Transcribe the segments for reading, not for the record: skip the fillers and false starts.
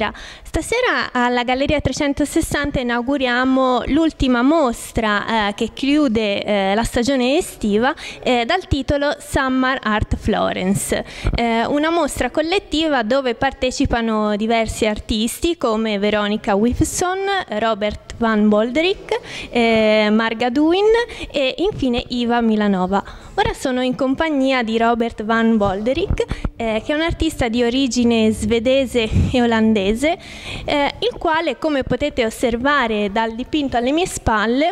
Buonasera. Stasera alla Galleria 360 inauguriamo l'ultima mostra che chiude la stagione estiva dal titolo Summer Art Florence, una mostra collettiva dove partecipano diversi artisti come Veronica Whiffson, Robert Van Bolderick, Marga Duin e infine Iva Milanova. Ora sono in compagnia di Robert Van Bolderick, che è un artista di origine svedese e olandese, il quale, come potete osservare dal dipinto alle mie spalle,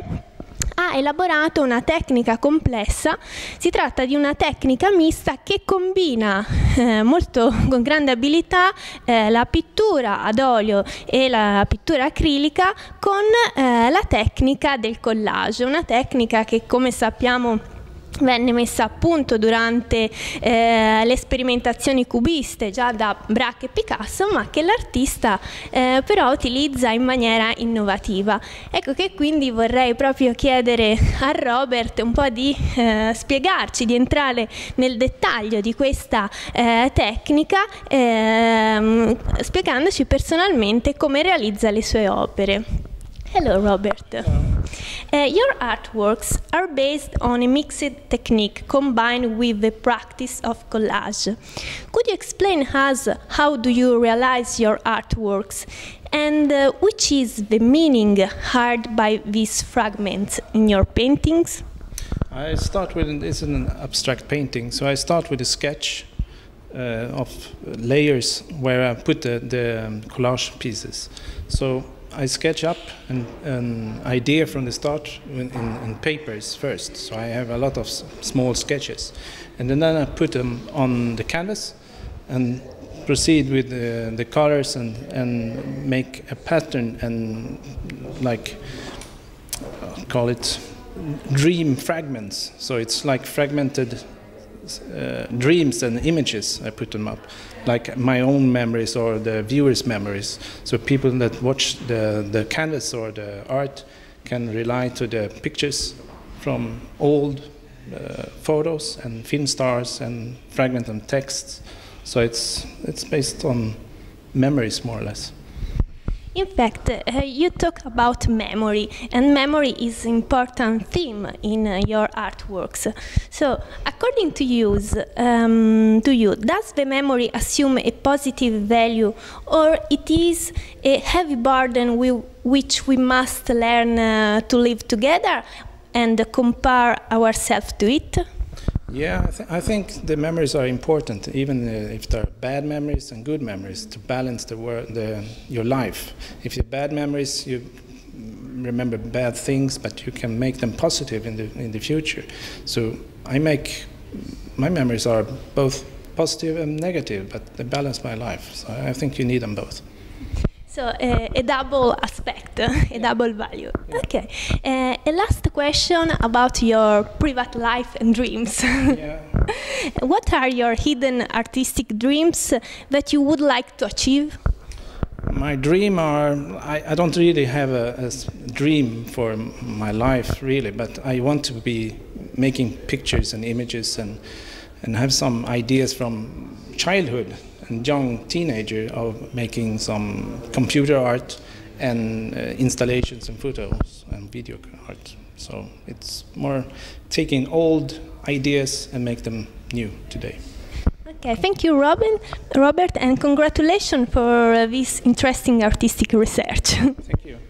ha elaborato una tecnica complessa. Si tratta di una tecnica mista che combina con grande abilità la pittura ad olio e la pittura acrilica con la tecnica del collage, una tecnica che, come sappiamo, venne messa a punto durante le sperimentazioni cubiste già da Braque e Picasso, ma che l'artista però utilizza in maniera innovativa. Ecco che quindi vorrei proprio chiedere a Robert un po' di spiegarci, di entrare nel dettaglio di questa tecnica, spiegandoci personalmente come realizza le sue opere. Hello, Robert. Your artworks are based on a mixed technique combined with the practice of collage. Could you explain us how do you realize your artworks and which is the meaning hard by these fragments in your paintings? I start with it's an abstract painting, so I start with a sketch of layers where I put the collage pieces. So I sketch up an idea from the start in papers first, so I have a lot of small sketches, and then I put them on the canvas and proceed with the colors and make a pattern and, like, call it dream fragments. So it's like fragmented dreams and images. I put them up, like my own memories or the viewers' memories, so people that watch the canvas or the art can rely to the pictures from old photos and film stars and fragments and texts. So it's based on memories, more or less. In fact, you talk about memory, and memory is an important theme in your artworks. So, according to you, does the memory assume a positive value, or it is a heavy burden which we must learn to live together and compare ourselves to it? Yeah, I think the memories are important, even if there are bad memories and good memories, to balance your life. If you have bad memories, you remember bad things, but you can make them positive in the future. So my memories are both positive and negative, but they balance my life. So I think you need them both. So a double aspect, a double value. Yeah. Okay. A last question about your private life and dreams. Yeah. What are your hidden artistic dreams that you would like to achieve? My dream are, I don't really have a dream for my life, really, but I want to be making pictures and images and have some ideas from childhood and young teenager of making some computer art and installations and photos and video art. So it's more taking old ideas and make them new today. Okay, thank you, Robert, and congratulations for this interesting artistic research. Thank you.